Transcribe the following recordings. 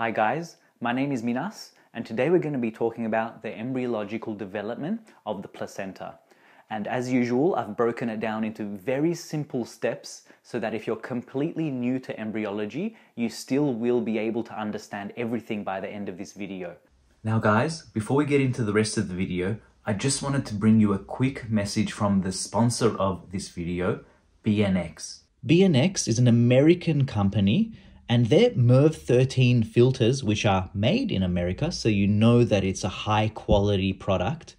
Hi guys, my name is Minas and today we're going to be talking about the embryological development of the placenta. And as usual, I've broken it down into very simple steps so that if you're completely new to embryology, you still will be able to understand everything by the end of this video. Now guys, before we get into the rest of the video, I just wanted to bring you a quick message from the sponsor of this video, BNX. BNX is an American company and their MERV 13 filters, which are made in America, so you know that it's a high quality product,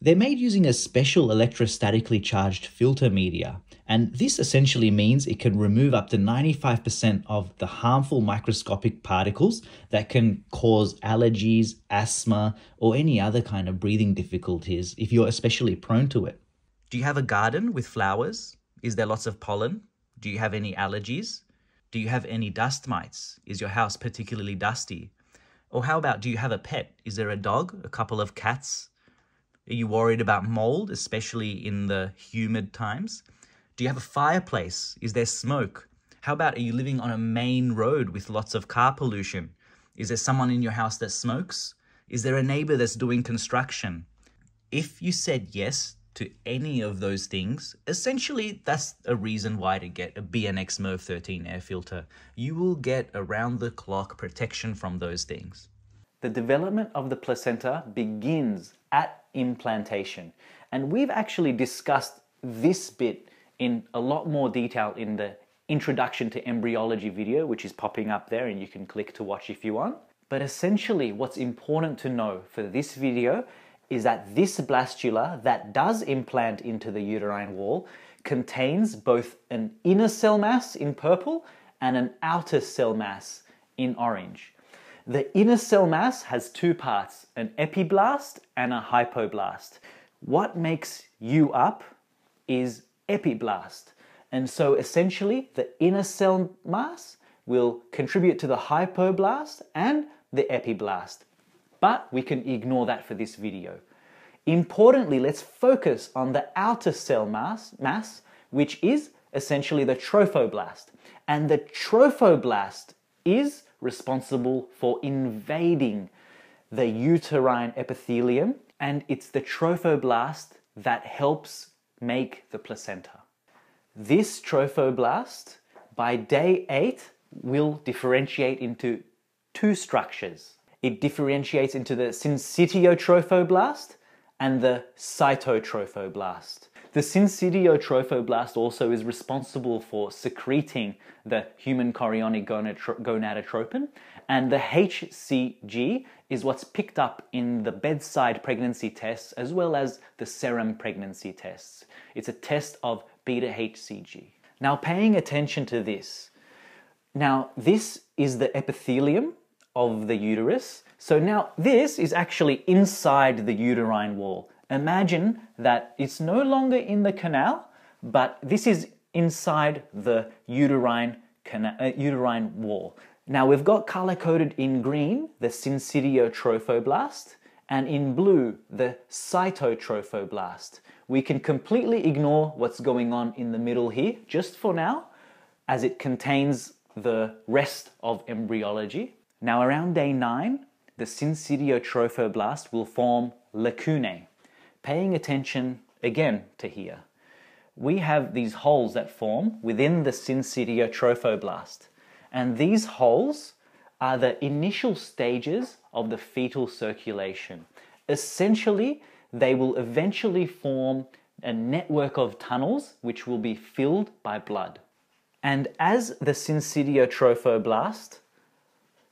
they're made using a special electrostatically charged filter media. And this essentially means it can remove up to 95% of the harmful microscopic particles that can cause allergies, asthma, or any other kind of breathing difficulties if you're especially prone to it. Do you have a garden with flowers? Is there lots of pollen? Do you have any allergies? Do you have any dust mites? Is your house particularly dusty? Or how about, do you have a pet? Is there a dog, a couple of cats? Are you worried about mold, especially in the humid times? Do you have a fireplace? Is there smoke? How about, are you living on a main road with lots of car pollution? Is there someone in your house that smokes? Is there a neighbor that's doing construction? If you said yes to any of those things, essentially that's a reason why to get a BNX MERV 13 air filter. You will get around the clock protection from those things. The development of the placenta begins at implantation. And we've actually discussed this bit in a lot more detail in the Introduction to Embryology video, which is popping up there and you can click to watch if you want. But essentially what's important to know for this video is that this blastula that does implant into the uterine wall contains both an inner cell mass in purple and an outer cell mass in orange. The inner cell mass has two parts, an epiblast and a hypoblast. What makes you up is epiblast. And so essentially the inner cell mass will contribute to the hypoblast and the epiblast. But we can ignore that for this video. Importantly, let's focus on the outer cell mass, which is essentially the trophoblast. And the trophoblast is responsible for invading the uterine epithelium, and it's the trophoblast that helps make the placenta. This trophoblast, by day 8, will differentiate into two structures. It differentiates into the syncytiotrophoblast and the cytotrophoblast. The syncytiotrophoblast also is responsible for secreting the human chorionic gonadotropin, and the HCG is what's picked up in the bedside pregnancy tests as well as the serum pregnancy tests. It's a test of beta-HCG. Now paying attention to this. Now this is the epithelium of the uterus. So now this is actually inside the uterine wall. Imagine that it's no longer in the canal, but this is inside the uterine wall. Now we've got color-coded in green the syncytiotrophoblast and in blue the cytotrophoblast. We can completely ignore what's going on in the middle here just for now, as it contains the rest of embryology. Now around day 9, the syncytiotrophoblast will form lacunae. Paying attention again to here. We have these holes that form within the syncytiotrophoblast. And these holes are the initial stages of the fetal circulation. Essentially, they will eventually form a network of tunnels which will be filled by blood. And as the syncytiotrophoblast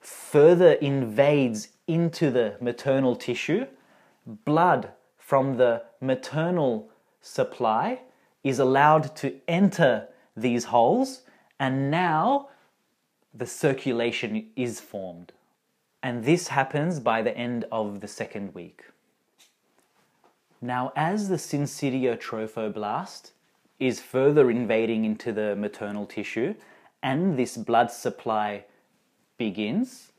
further invades into the maternal tissue, blood from the maternal supply is allowed to enter these holes, and now the circulation is formed. And this happens by the end of the 2nd week. Now, as the syncytiotrophoblast is further invading into the maternal tissue and this blood supply begins,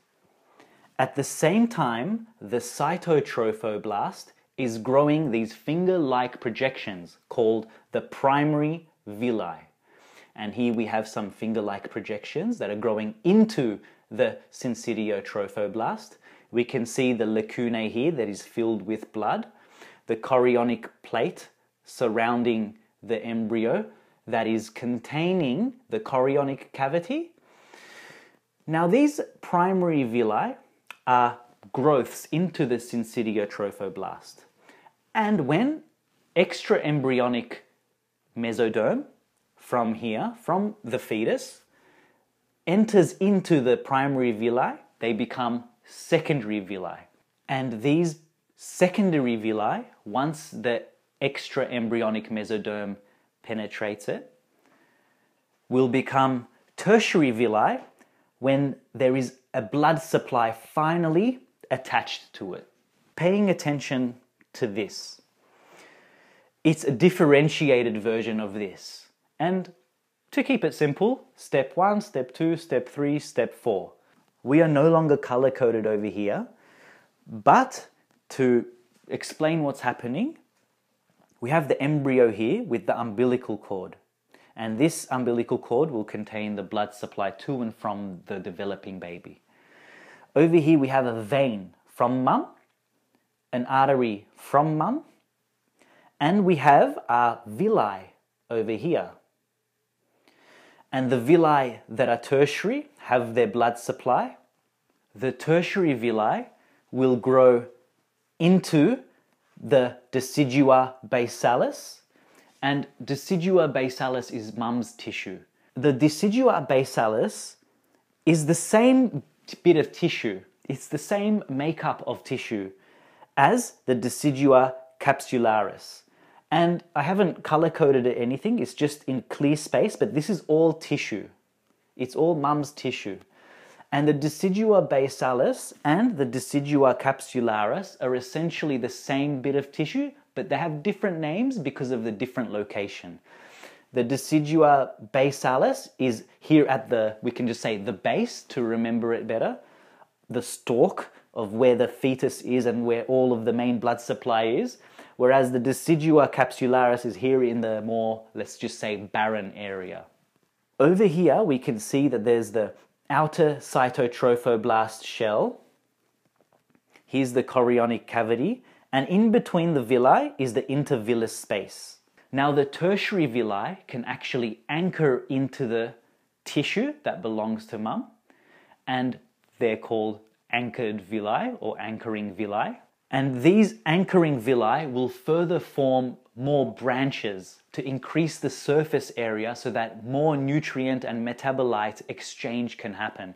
at the same time the cytotrophoblast is growing these finger-like projections called the primary villi. And here we have some finger-like projections that are growing into the syncytiotrophoblast. We can see the lacunae here that is filled with blood, the chorionic plate surrounding the embryo that is containing the chorionic cavity. Now these primary villi are growths into the syncytiotrophoblast, and when extraembryonic mesoderm from here, from the fetus, enters into the primary villi, they become secondary villi. And these secondary villi, once the extraembryonic mesoderm penetrates it, will become tertiary villi when there is a blood supply finally attached to it. Paying attention to this. It's a differentiated version of this. And to keep it simple, step 1, step 2, step 3, step 4. We are no longer color-coded over here, but to explain what's happening, we have the embryo here with the umbilical cord, and this umbilical cord will contain the blood supply to and from the developing baby. Over here we have a vein from mum, an artery from mum, and we have our villi over here. And the villi that are tertiary have their blood supply. The tertiary villi will grow into the decidua basalis, and decidua basalis is mum's tissue. The decidua basalis is the same bit of tissue, it's the same makeup of tissue as the decidua capsularis. And I haven't color-coded it anything, it's just in clear space, but this is all tissue. It's all mum's tissue. And the decidua basalis and the decidua capsularis are essentially the same bit of tissue, but they have different names because of the different location. The decidua basalis is here at the, we can just say the base to remember it better, the stalk of where the fetus is and where all of the main blood supply is, whereas the decidua capsularis is here in the more, let's just say, barren area. Over here, we can see that there's the outer cytotrophoblast shell. Here's the chorionic cavity, and in between the villi is the intervillus space. Now the tertiary villi can actually anchor into the tissue that belongs to mum, and they're called anchored villi or anchoring villi. And these anchoring villi will further form more branches to increase the surface area so that more nutrient and metabolite exchange can happen.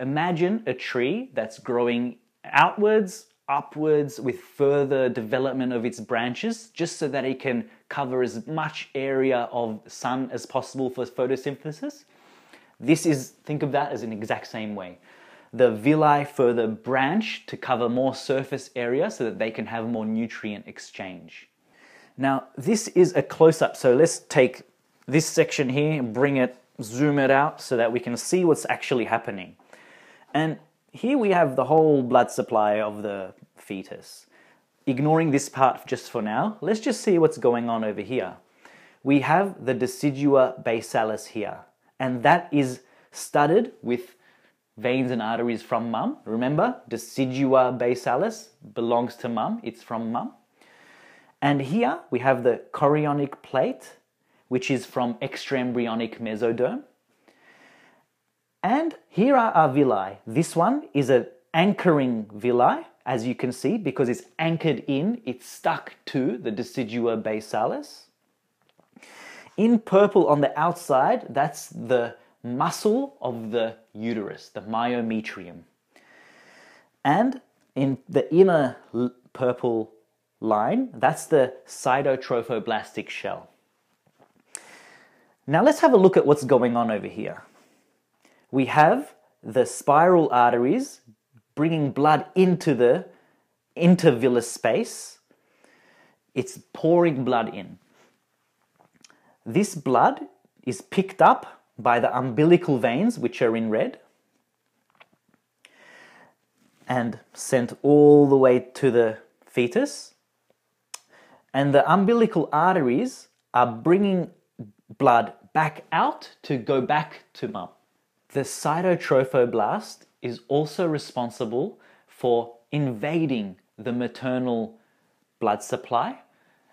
Imagine a tree that's growing outwards, upwards with further development of its branches just so that it can cover as much area of sun as possible for photosynthesis. This is, think of that as an exact same way. The villi further branch to cover more surface area so that they can have more nutrient exchange. Now this is a close-up, so let's take this section here and bring it, zoom it out so that we can see what's actually happening. And here we have the whole blood supply of the fetus. Ignoring this part just for now, let's just see what's going on over here. We have the decidua basalis here, and that is studded with veins and arteries from mum. Remember, decidua basalis belongs to mum, it's from mum. And here we have the chorionic plate, which is from extraembryonic mesoderm. And here are our villi. This one is an anchoring villi, as you can see, because it's anchored in, it's stuck to the decidua basalis. In purple on the outside, that's the muscle of the uterus, the myometrium. And in the inner purple line, that's the cytotrophoblastic shell. Now let's have a look at what's going on over here. We have the spiral arteries bringing blood into the intervillus space. It's pouring blood in. This blood is picked up by the umbilical veins, which are in red, and sent all the way to the fetus. And the umbilical arteries are bringing blood back out to go back to mum. The cytotrophoblast is also responsible for invading the maternal blood supply.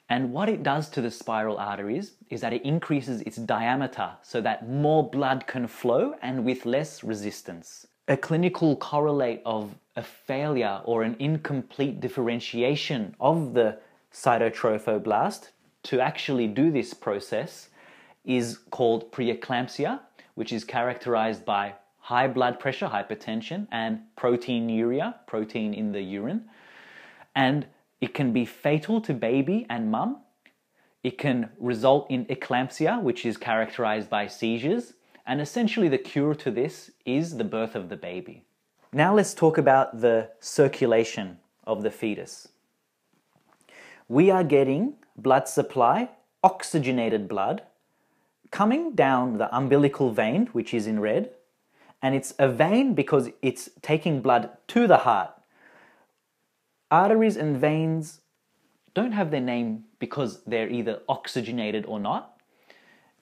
And what it does to the spiral arteries is that it increases its diameter so that more blood can flow and with less resistance. A clinical correlate of a failure or an incomplete differentiation of the cytotrophoblast to actually do this process is called preeclampsia, which is characterized by high blood pressure, hypertension, and proteinuria, protein in the urine. And it can be fatal to baby and mum. It can result in eclampsia, which is characterized by seizures. And essentially the cure to this is the birth of the baby. Now let's talk about the circulation of the fetus. We are getting blood supply, oxygenated blood, coming down the umbilical vein, which is in red, and it's a vein because it's taking blood to the heart. Arteries and veins don't have their name because they're either oxygenated or not.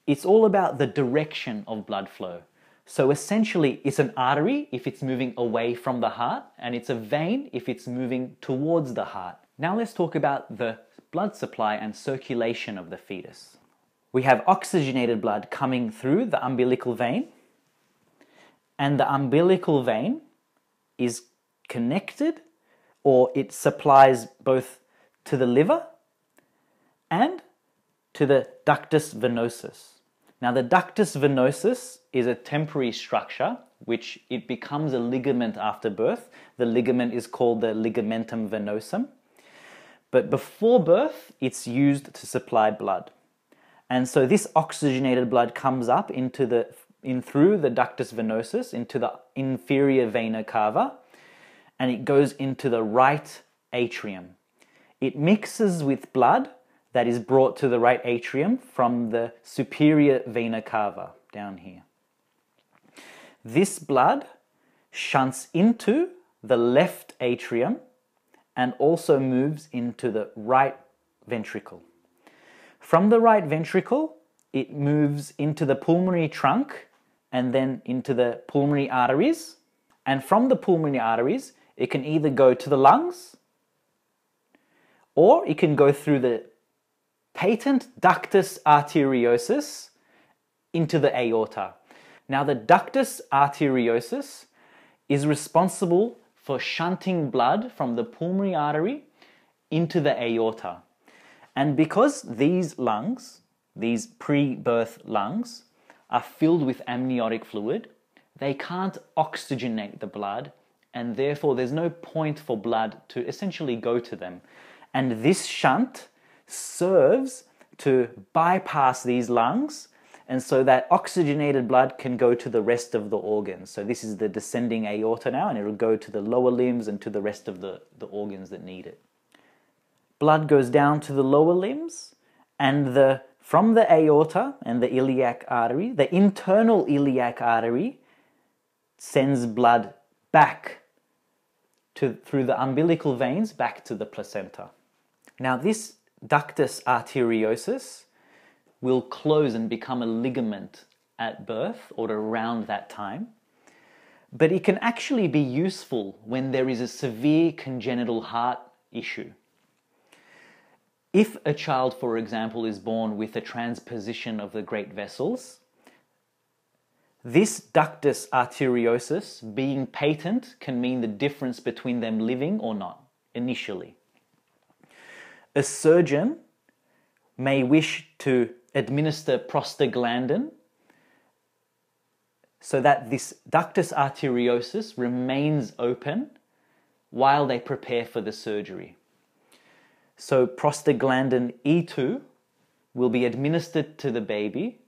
It's all about the direction of blood flow. So essentially, it's an artery if it's moving away from the heart, and it's a vein if it's moving towards the heart. Now let's talk about the blood supply and circulation of the fetus. We have oxygenated blood coming through the umbilical vein, and the umbilical vein is connected, or it supplies both to the liver and to the ductus venosus. Now the ductus venosus is a temporary structure which it becomes a ligament after birth. The ligament is called the ligamentum venosum. But before birth, it's used to supply blood. And so this oxygenated blood comes up through the ductus venosus into the inferior vena cava, and it goes into the right atrium. It mixes with blood that is brought to the right atrium from the superior vena cava down here. This blood shunts into the left atrium and also moves into the right ventricle. From the right ventricle, it moves into the pulmonary trunk and then into the pulmonary arteries. And from the pulmonary arteries, it can either go to the lungs, or it can go through the patent ductus arteriosus into the aorta. Now the ductus arteriosus is responsible for shunting blood from the pulmonary artery into the aorta. And because these lungs, these pre-birth lungs, are filled with amniotic fluid, they can't oxygenate the blood, and therefore there's no point for blood to essentially go to them. And this shunt serves to bypass these lungs, and so that oxygenated blood can go to the rest of the organs. So this is the descending aorta now, and it'll go to the lower limbs and to the rest of the organs that need it. Blood goes down to the lower limbs, and from the aorta and the iliac artery, the internal iliac artery sends blood back through the umbilical veins back to the placenta. Now this ductus arteriosus will close and become a ligament at birth or around that time, but it can actually be useful when there is a severe congenital heart issue. If a child, for example, is born with a transposition of the great vessels, this ductus arteriosus being patent can mean the difference between them living or not initially. A surgeon may wish to administer prostaglandin so that this ductus arteriosus remains open while they prepare for the surgery. So prostaglandin E2 will be administered to the baby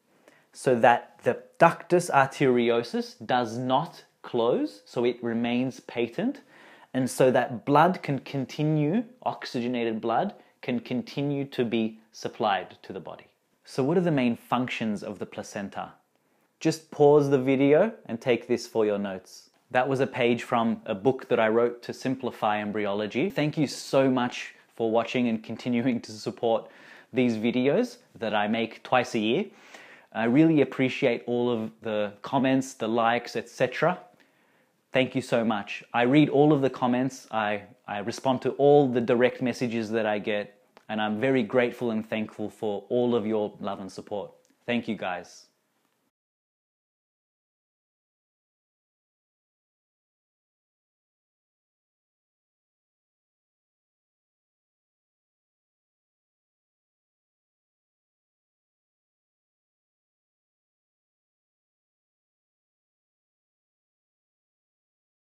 so that the ductus arteriosus does not close, so it remains patent, and so that blood can continue, oxygenated blood can continue to be supplied to the body. So what are the main functions of the placenta? Just pause the video and take this for your notes. That was a page from a book that I wrote to simplify embryology. Thank you so much for watching and continuing to support these videos that I make twice a year. I really appreciate all of the comments, the likes, etc. Thank you so much. I read all of the comments. I respond to all the direct messages that I get, and I'm very grateful and thankful for all of your love and support. Thank you guys.